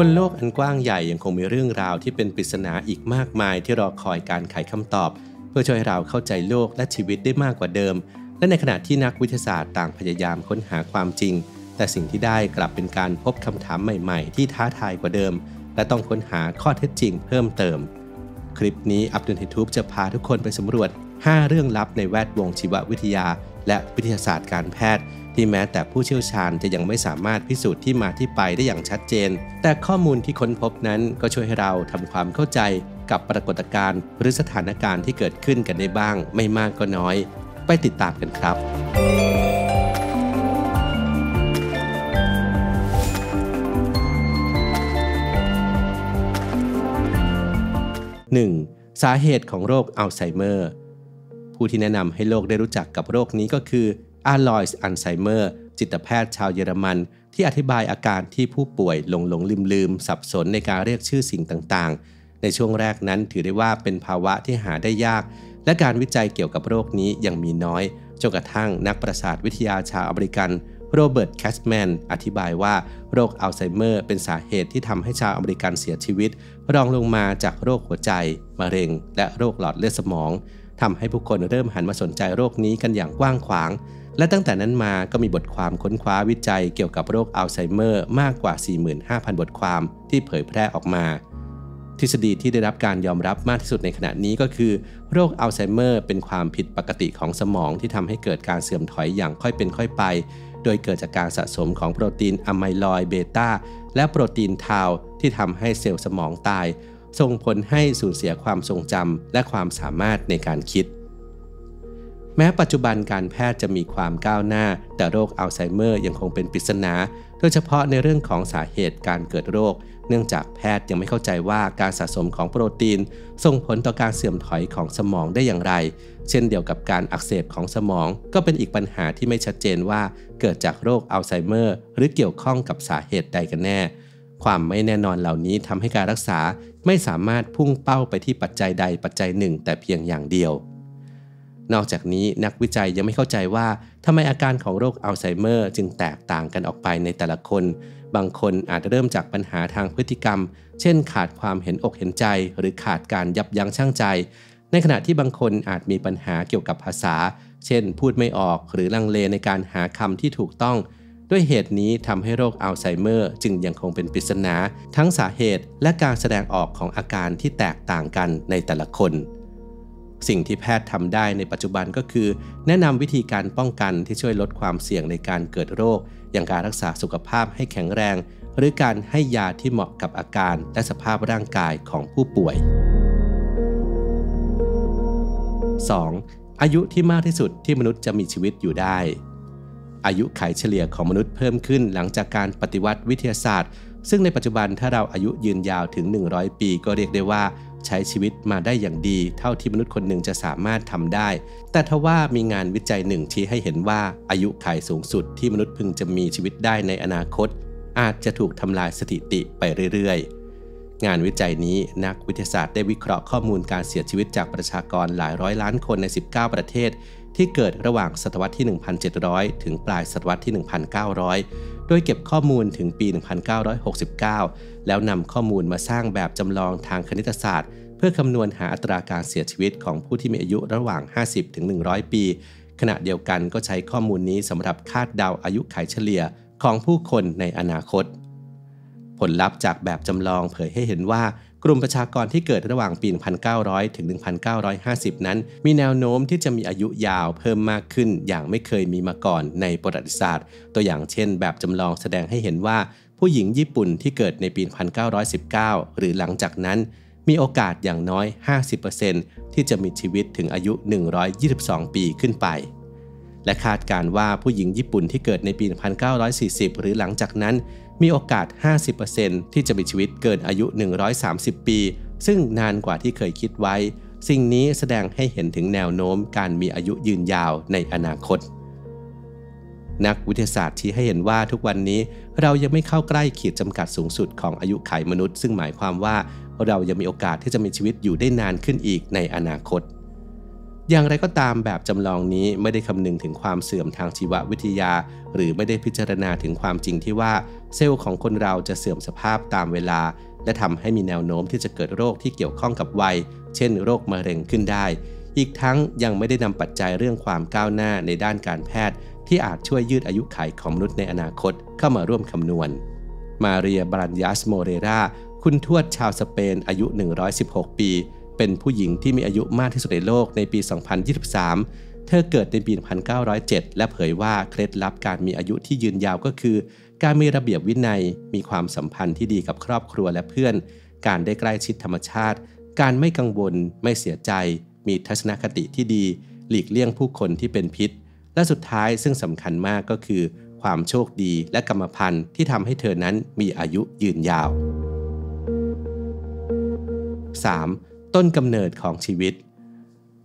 บนโลกอันกว้างใหญ่ยังคงมีเรื่องราวที่เป็นปริศนาอีกมากมายที่รอคอยการไขคำตอบเพื่อช่วยเราเข้าใจโลกและชีวิตได้มากกว่าเดิมและในขณะที่นักวิทยาศาสตร์ต่างพยายามค้นหาความจริงแต่สิ่งที่ได้กลับเป็นการพบคำถามใหม่ๆที่ท้าทายกว่าเดิมและต้องค้นหาข้อเท็จจริงเพิ่มเติมคลิปนี้อัปเดต YouTube จะพาทุกคนไปสำรวจ5เรื่องลับในแวดวงชีววิทยาและวิทยาศาสตร์การแพทย์ที่แม้แต่ผู้เชี่ยวชาญจะยังไม่สามารถพิสูจน์ที่มาที่ไปได้อย่างชัดเจนแต่ข้อมูลที่ค้นพบนั้นก็ช่วยให้เราทำความเข้าใจกับปรากฏการณ์หรือสถานการณ์ที่เกิดขึ้นกันได้บ้างไม่มากก็น้อยไปติดตามกันครับ1. สาเหตุของโรคอัลไซเมอร์ผู้ที่แนะนำให้โลกได้รู้จักกับโรคนี้ก็คืออาลอยส์อัลไซเมอร์จิตแพทย์ชาวเยอรมันที่อธิบายอาการที่ผู้ป่วยหลงลืมสับสนในการเรียกชื่อสิ่งต่างๆในช่วงแรกนั้นถือได้ว่าเป็นภาวะที่หาได้ยากและการวิจัยเกี่ยวกับโรคนี้ยังมีน้อยจนกระทั่งนักประสาทวิทยาชาวอเมริกันโรเบิร์ตแคสแมนอธิบายว่าโรคอัลไซเมอร์เป็นสาเหตุที่ทำให้ชาวอเมริกันเสียชีวิตรองลงมาจากโรคหัวใจมะเร็งและโรคหลอดเลือดสมองทำให้ผู้คนเริ่มหันมาสนใจโรคนี้กันอย่างกว้างขวางและตั้งแต่นั้นมาก็มีบทความค้นคว้าวิจัยเกี่ยวกับโรคอัลไซเมอร์มากกว่า 45,000 บทความที่เผยแพร่ออกมาทฤษฎีที่ได้รับการยอมรับมากที่สุดในขณะนี้ก็คือโรคอัลไซเมอร์เป็นความผิดปกติของสมองที่ทำให้เกิดการเสื่อมถอยอย่างค่อยเป็นค่อยไปโดยเกิดจากการสะสมของโปรตีนอะไมลอยด์เบต้าและโปรตีนทาวที่ทำให้เซลล์สมองตายส่งผลให้สูญเสียความทรงจำและความสามารถในการคิดแม้ปัจจุบันการแพทย์จะมีความก้าวหน้าแต่โรคอัลไซเมอร์ยังคงเป็นปริศนาโดยเฉพาะในเรื่องของสาเหตุการเกิดโรคเนื่องจากแพทย์ยังไม่เข้าใจว่าการสะสมของโปรตีนส่งผลต่อการเสื่อมถอยของสมองได้อย่างไรเช่นเดียวกับการอักเสบของสมองก็เป็นอีกปัญหาที่ไม่ชัดเจนว่าเกิดจากโรคอัลไซเมอร์หรือเกี่ยวข้องกับสาเหตุใดกันแน่ความไม่แน่นอนเหล่านี้ทำให้การรักษาไม่สามารถพุ่งเป้าไปที่ปัจจัยใดปัจจัยหนึ่งแต่เพียงอย่างเดียวนอกจากนี้นักวิจัยยังไม่เข้าใจว่าทำไมอาการของโรคอัลไซเมอร์จึงแตกต่างกันออกไปในแต่ละคนบางคนอาจเริ่มจากปัญหาทางพฤติกรรมเช่นขาดความเห็นอกเห็นใจหรือขาดการยับยั้งชั่งใจในขณะที่บางคนอาจมีปัญหาเกี่ยวกับภาษาเช่นพูดไม่ออกหรือลังเลในการหาคำที่ถูกต้องด้วยเหตุนี้ทำให้โรคอัลไซเมอร์จึงยังคงเป็นปริศนาทั้งสาเหตุและการแสดงออกของอาการที่แตกต่างกันในแต่ละคนสิ่งที่แพทย์ทำได้ในปัจจุบันก็คือแนะนำวิธีการป้องกันที่ช่วยลดความเสี่ยงในการเกิดโรคอย่างการรักษาสุขภาพให้แข็งแรงหรือการให้ยาที่เหมาะกับอาการและสภาพร่างกายของผู้ป่วย 2. อายุที่มากที่สุดที่มนุษย์จะมีชีวิตอยู่ได้อายุไขเฉลี่ยของมนุษย์เพิ่มขึ้นหลังจากการปฏิวัติวิทยาศาสตร์ซึ่งในปัจจุบันถ้าเราอายุยืนยาวถึง100ปีก็เรียกได้ว่าใช้ชีวิตมาได้อย่างดีเท่าที่มนุษย์คนหนึ่งจะสามารถทำได้แต่ทว่ามีงานวิจัยหนึ่งชี้ให้เห็นว่าอายุขัยสูงสุดที่มนุษย์พึงจะมีชีวิตได้ในอนาคตอาจจะถูกทำลายสถิติไปเรื่อยๆงานวิจัยนี้นักวิทยาศาสตร์ได้วิเคราะห์ข้อมูลการเสียชีวิตจากประชากรหลายร้อยล้านคนใน19ประเทศที่เกิดระหว่างศตวรรษที่ 1,700 ถึงปลายศตวรรษที่ 1,900 โดยเก็บข้อมูลถึงปี 1969 แล้วนำข้อมูลมาสร้างแบบจำลองทางคณิตศาสตร์เพื่อคำนวณหาอัตราการเสียชีวิตของผู้ที่มีอายุระหว่าง 50 ถึง 100 ปีขณะเดียวกันก็ใช้ข้อมูลนี้สำหรับคาดเดาอายุขัยเฉลี่ยของผู้คนในอนาคตผลลัพธ์จากแบบจำลองเผยให้เห็นว่ากลุ่มประชากรที่เกิดระหว่างปี 1900 ถึง 1950 นั้นมีแนวโน้มที่จะมีอายุยาวเพิ่มมากขึ้นอย่างไม่เคยมีมาก่อนในประวัติศาสตร์ตัวอย่างเช่นแบบจำลองแสดงให้เห็นว่าผู้หญิงญี่ปุ่นที่เกิดในปี 1919 หรือหลังจากนั้นมีโอกาสอย่างน้อย 50% ที่จะมีชีวิตถึงอายุ 122 ปีขึ้นไปและคาดการณ์ว่าผู้หญิงญี่ปุ่นที่เกิดในปี 1940 หรือหลังจากนั้นมีโอกาส 50% ที่จะมีชีวิตเกินอายุ 130 ปีซึ่งนานกว่าที่เคยคิดไว้สิ่งนี้แสดงให้เห็นถึงแนวโน้มการมีอายุยืนยาวในอนาคตนักวิทยาศาสตร์ชี้ให้เห็นว่าทุกวันนี้เรายังไม่เข้าใกล้ขีดจำกัดสูงสุดของอายุขัยมนุษย์ซึ่งหมายความว่าเรายังมีโอกาสที่จะมีชีวิตอยู่ได้นานขึ้นอีกในอนาคต อย่างไรก็ตามแบบจำลองนี้ไม่ได้คำนึงถึงความเสื่อมทางชีววิทยาหรือไม่ได้พิจารณาถึงความจริงที่ว่าเซลล์ของคนเราจะเสื่อมสภาพตามเวลาและทำให้มีแนวโน้มที่จะเกิดโรคที่เกี่ยวข้องกับวัยเช่นโรคมะเร็งขึ้นได้อีกทั้งยังไม่ได้นำปัจจัยเรื่องความก้าวหน้าในด้านการแพทย์ที่อาจช่วยยืดอายุขัยของมนุษย์ในอนาคตเข้ามาร่วมคำนวณมาเรีย บรัญญัส โมเรราคุณทวดชาวสเปนอายุ116ปีเป็นผู้หญิงที่มีอายุมากที่สุดในโลกในปี 2023 เธอเกิดในปี 1907 และเผยว่าเคล็ดลับการมีอายุที่ยืนยาวก็คือการมีระเบียบวินัยมีความสัมพันธ์ที่ดีกับครอบครัวและเพื่อนการได้ใกล้ชิดธรรมชาติการไม่กังวลไม่เสียใจมีทัศนคติที่ดีหลีกเลี่ยงผู้คนที่เป็นพิษและสุดท้ายซึ่งสำคัญมากก็คือความโชคดีและกรรมพันธุ์ที่ทำให้เธอนั้นมีอายุยืนยาว 3.ต้นกำเนิดของชีวิต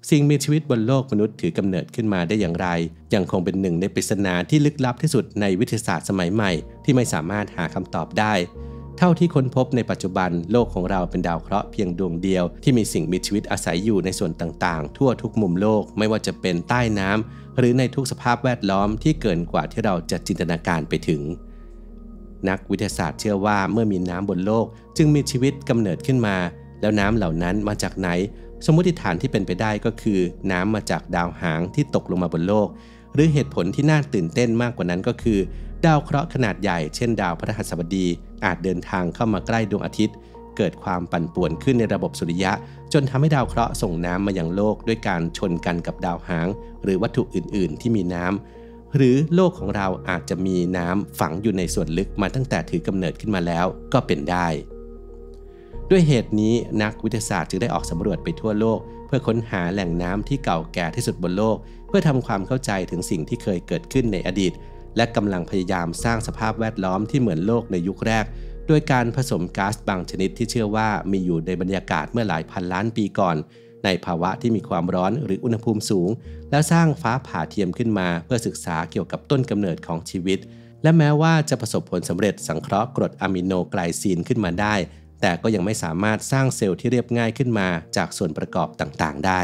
สิ่งมีชีวิตบนโลกมนุษย์ถือกำเนิดขึ้นมาได้อย่างไรยังคงเป็นหนึ่งในปริศนาที่ลึกลับที่สุดในวิทยาศาสตร์สมัยใหม่ที่ไม่สามารถหาคำตอบได้เท่าที่ค้นพบในปัจจุบันโลกของเราเป็นดาวเคราะห์เพียงดวงเดียวที่มีสิ่งมีชีวิตอาศัยอยู่ในส่วนต่างๆทั่วทุกมุมโลกไม่ว่าจะเป็นใต้น้ำหรือในทุกสภาพแวดล้อมที่เกินกว่าที่เราจะจินตนาการไปถึงนักวิทยาศาสตร์เชื่อว่าเมื่อมีน้ำบนโลกจึงมีชีวิตกำเนิดขึ้นมาแล้วน้ำเหล่านั้นมาจากไหนสมมติฐานที่เป็นไปได้ก็คือน้ำมาจากดาวหางที่ตกลงมาบนโลกหรือเหตุผลที่น่าตื่นเต้นมากกว่านั้นก็คือดาวเคราะห์ขนาดใหญ่เช่นดาวพฤหัสบดีอาจเดินทางเข้ามาใกล้ดวงอาทิตย์เกิดความปั่นป่วนขึ้นในระบบสุริยะจนทำให้ดาวเคราะห์ส่งน้ำมายังโลกด้วยการชนกันกับดาวหางหรือวัตถุอื่นๆที่มีน้ำหรือโลกของเราอาจจะมีน้ำฝังอยู่ในส่วนลึกมาตั้งแต่ถือกำเนิดขึ้นมาแล้วก็เป็นได้ด้วยเหตุนี้นักวิทยาศาสตร์จึงได้ออกสำรวจไปทั่วโลกเพื่อค้นหาแหล่งน้ำที่เก่าแก่ที่สุดบนโลกเพื่อทำความเข้าใจถึงสิ่งที่เคยเกิดขึ้นในอดีตและกำลังพยายามสร้างสภาพแวดล้อมที่เหมือนโลกในยุคแรกโดยการผสมก๊าซบางชนิดที่เชื่อว่ามีอยู่ในบรรยากาศเมื่อหลายพันล้านปีก่อนในภาวะที่มีความร้อนหรืออุณหภูมิสูงและสร้างฟ้าผ่าเทียมขึ้นมาเพื่อศึกษาเกี่ยวกับต้นกำเนิดของชีวิตและแม้ว่าจะประสบผลสำเร็จสังเคราะห์กรดอะมิโนไกลซีนขึ้นมาได้แต่ก็ยังไม่สามารถสร้างเซลล์ที่เรียบง่ายขึ้นมาจากส่วนประกอบต่างๆได้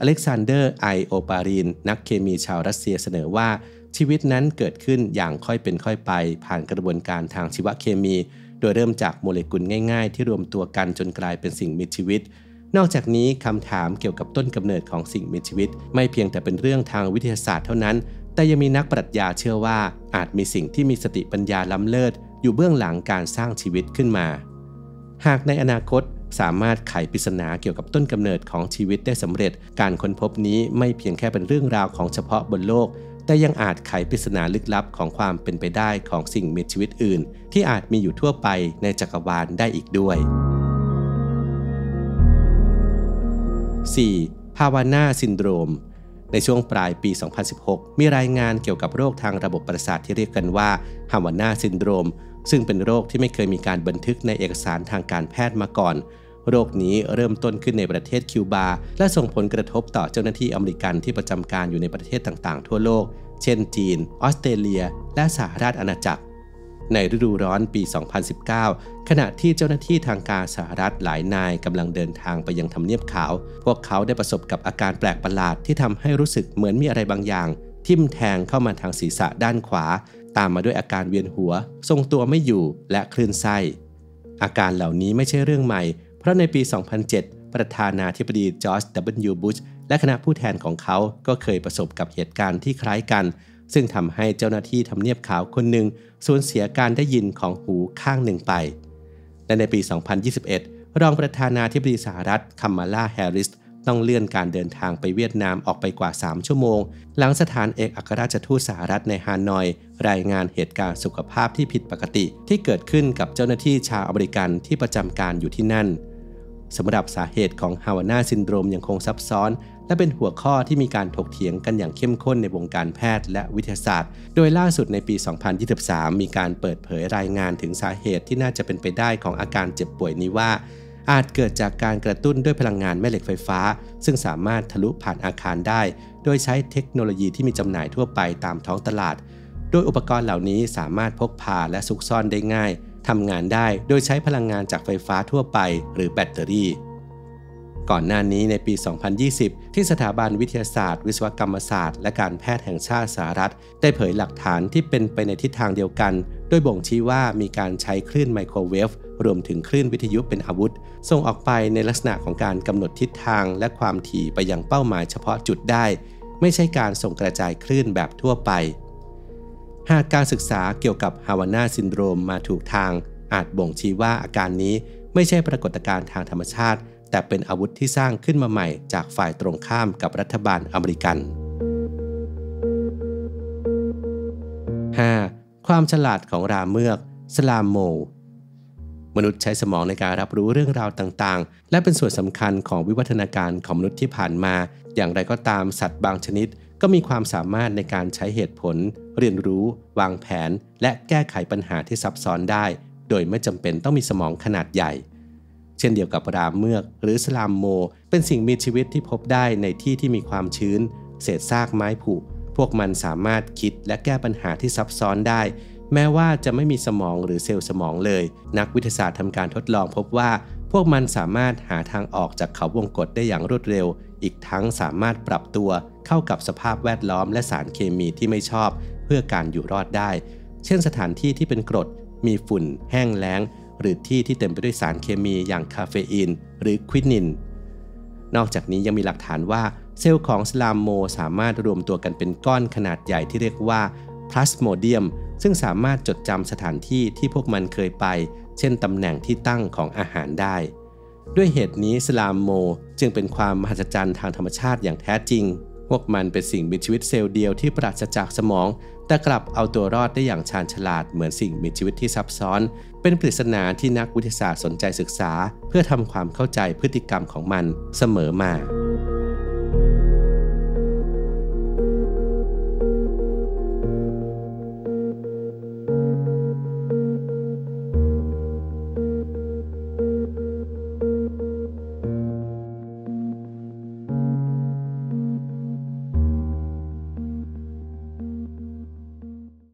อเล็กซานเดอร์ไอโอปารินนักเคมีชาวรัสเซียเสนอว่าชีวิตนั้นเกิดขึ้นอย่างค่อยเป็นค่อยไปผ่านกระบวนการทางชีวเคมีโดยเริ่มจากโมเลกุลง่ายๆที่รวมตัวกันจนกลายเป็นสิ่งมีชีวิตนอกจากนี้คำถามเกี่ยวกับต้นกำเนิดของสิ่งมีชีวิตไม่เพียงแต่เป็นเรื่องทางวิทยาศาสตร์เท่านั้นแต่ยังมีนักปรัชญาเชื่อว่าอาจมีสิ่งที่มีสติปัญญาล้ำเลิศอยู่เบื้องหลังการสร้างชีวิตขึ้นมาหากในอนาคตสามารถไขปริศนาเกี่ยวกับต้นกำเนิดของชีวิตได้สำเร็จการค้นพบนี้ไม่เพียงแค่เป็นเรื่องราวของเฉพาะบนโลกแต่ยังอาจไขปริศนาลึกลับของความเป็นไปได้ของสิ่งมีชีวิตอื่นที่อาจมีอยู่ทั่วไปในจักรวาลได้อีกด้วย 4. ภาวนาซินโดรมในช่วงปลายปี 2016 มีรายงานเกี่ยวกับโรคทางระบบประสาทที่เรียกกันว่าฮาวาน่าซินโดรมซึ่งเป็นโรคที่ไม่เคยมีการบันทึกในเอกสารทางการแพทย์มาก่อนโรคนี้เริ่มต้นขึ้นในประเทศคิวบาและส่งผลกระทบต่อเจ้าหน้าที่อเมริกันที่ประจำการอยู่ในประเทศต่างๆทั่วโลกเช่นจีนออสเตรเลียและสหราชอาณาจักรในฤดูร้อนปี 2019 ขณะที่เจ้าหน้าที่ทางการสหรัฐหลายนายกำลังเดินทางไปยังทำเนียบขาวพวกเขาได้ประสบกับอาการแปลกประหลาดที่ทำให้รู้สึกเหมือนมีอะไรบางอย่างทิ่มแทงเข้ามาทางศีรษะด้านขวาตามมาด้วยอาการเวียนหัวทรงตัวไม่อยู่และคลื่นไส้อาการเหล่านี้ไม่ใช่เรื่องใหม่เพราะในปี 2007 ประธานาธิบดีจอร์จ W. บุชและคณะผู้แทนของเขาก็เคยประสบกับเหตุการณ์ที่คล้ายกันซึ่งทำให้เจ้าหน้าที่ทำเนียบขาวคนหนึ่งสูญเสียการได้ยินของหูข้างหนึ่งไปและในปี 2021 รองประธานาธิบดีสหรัฐคัมมาลา แฮร์ริสต้องเลื่อนการเดินทางไปเวียดนามออกไปกว่า3ชั่วโมงหลังสถานเอกอัครราชทูตสหรัฐในฮานอยรายงานเหตุการณ์สุขภาพที่ผิดปกติที่เกิดขึ้นกับเจ้าหน้าที่ชาวอเมริกันที่ประจำการอยู่ที่นั่นสำหรับสาเหตุของฮาวาน่าซินโดรมยังคงซับซ้อนและเป็นหัวข้อที่มีการถกเถียงกันอย่างเข้มข้นในวงการแพทย์และวิทยาศาสตร์โดยล่าสุดในปี 2023 มีการเปิดเผยรายงานถึงสาเหตุที่น่าจะเป็นไปได้ของอาการเจ็บป่วยนี้ว่าอาจเกิดจากการกระตุ้นด้วยพลังงานแม่เหล็กไฟฟ้าซึ่งสามารถทะลุผ่านอาคารได้โดยใช้เทคโนโลยีที่มีจำหน่ายทั่วไปตามท้องตลาดโดยอุปกรณ์เหล่านี้สามารถพกพาและซุกซ่อนได้ง่ายทำงานได้โดยใช้พลังงานจากไฟฟ้าทั่วไปหรือแบตเตอรี่ ก่อนหน้านี้ในปี 2020 ที่สถาบันวิทยาศาสตร์วิศวกรรมศาสตร์และการแพทย์แห่งชาติสหรัฐได้เผยหลักฐานที่เป็นไปในทิศทางเดียวกันโดยบ่งชี้ว่ามีการใช้คลื่นไมโครเวฟรวมถึงคลื่นวิทยุเป็นอาวุธส่งออกไปในลักษณะของการกำหนดทิศทางและความถี่ไปยังเป้าหมายเฉพาะจุดได้ไม่ใช่การส่งกระจายคลื่นแบบทั่วไปหากการศึกษาเกี่ยวกับฮาวาน่าซินโดรมมาถูกทางอาจบ่งชี้ว่าอาการนี้ไม่ใช่ปรากฏการณ์ทางธรรมชาติแต่เป็นอาวุธที่สร้างขึ้นมาใหม่จากฝ่ายตรงข้ามกับรัฐบาลอเมริกัน 5. ความฉลาดของราเมือกสลามโมมนุษย์ใช้สมองในการรับรู้เรื่องราวต่างๆและเป็นส่วนสำคัญของวิวัฒนาการของมนุษย์ที่ผ่านมาอย่างไรก็ตามสัตว์บางชนิดก็มีความสามารถในการใช้เหตุผลเรียนรู้วางแผนและแก้ไขปัญหาที่ซับซ้อนได้โดยไม่จำเป็นต้องมีสมองขนาดใหญ่เช่นเดียวกับราเมือกหรือสลามโมเป็นสิ่งมีชีวิตที่พบได้ในที่ที่มีความชื้นเศษซากไม้ผุพวกมันสามารถคิดและแก้ปัญหาที่ซับซ้อนได้แม้ว่าจะไม่มีสมองหรือเซลล์สมองเลยนักวิทยาศาสตร์ทำการทดลองพบว่าพวกมันสามารถหาทางออกจากเขาวงกฏได้อย่างรวดเร็วอีกทั้งสามารถปรับตัวเข้ากับสภาพแวดล้อมและสารเคมีที่ไม่ชอบเพื่อการอยู่รอดได้เช่นสถานที่ที่เป็นกรดมีฝุ่นแห้งแล้งหรือที่ที่เต็มไปด้วยสารเคมีอย่างคาเฟอีนหรือควินินนอกจากนี้ยังมีหลักฐานว่าเซลล์ของสลามโมสามารถรวมตัวกันเป็นก้อนขนาดใหญ่ที่เรียกว่าพลาสโมเดียมซึ่งสามารถจดจำสถานที่ที่พวกมันเคยไปเช่นตำแหน่งที่ตั้งของอาหารได้ด้วยเหตุนี้สลามโมจึงเป็นความมหัศจรรย์ทางธรรมชาติอย่างแท้จริงพวกมันเป็นสิ่งมีชีวิตเซลล์เดียวที่ปราศจากสมองแต่กลับเอาตัวรอดได้อย่างชาญฉลาดเหมือนสิ่งมีชีวิตที่ซับซ้อนเป็นปริศนาที่นักวิทยาศาสตร์สนใจศึกษาเพื่อทำความเข้าใจพฤติกรรมของมันเสมอมา